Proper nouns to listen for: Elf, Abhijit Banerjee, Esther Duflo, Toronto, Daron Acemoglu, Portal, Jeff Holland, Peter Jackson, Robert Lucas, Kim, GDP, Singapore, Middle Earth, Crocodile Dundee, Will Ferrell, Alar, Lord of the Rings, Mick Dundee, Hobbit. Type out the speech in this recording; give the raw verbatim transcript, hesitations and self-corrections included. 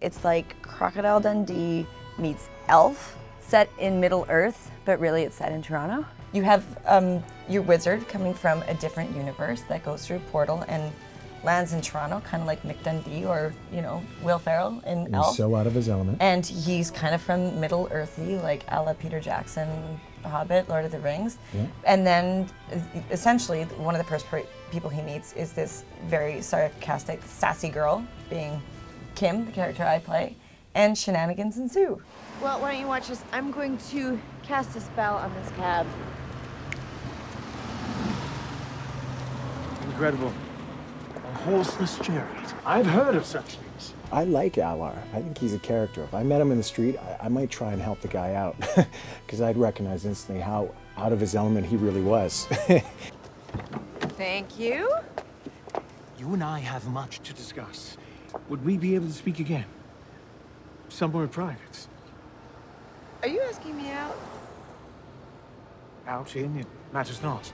It's like Crocodile Dundee meets Elf, set in Middle Earth, but really it's set in Toronto. You have um, your wizard coming from a different universe that goes through Portal and lands in Toronto, kind of like Mick Dundee or, you know, Will Ferrell in he's Elf. He's so out of his element. And he's kind of from Middle Earthy, like Alar Peter Jackson, Hobbit, Lord of the Rings. Yeah. And then, essentially, one of the first people he meets is this very sarcastic, sassy girl, being Kim, the character I play, and shenanigans ensue. Well, why don't you watch this? I'm going to cast a spell on this cab. Incredible. Horseless chariot. I've heard of such things. I like Alar. I think he's a character. If I met him in the street, I, I might try and help the guy out, because I'd recognize instantly how out of his element he really was. Thank you. You and I have much to discuss. Would we be able to speak again? Somewhere in private. Are you asking me out? Out, in, it matters not.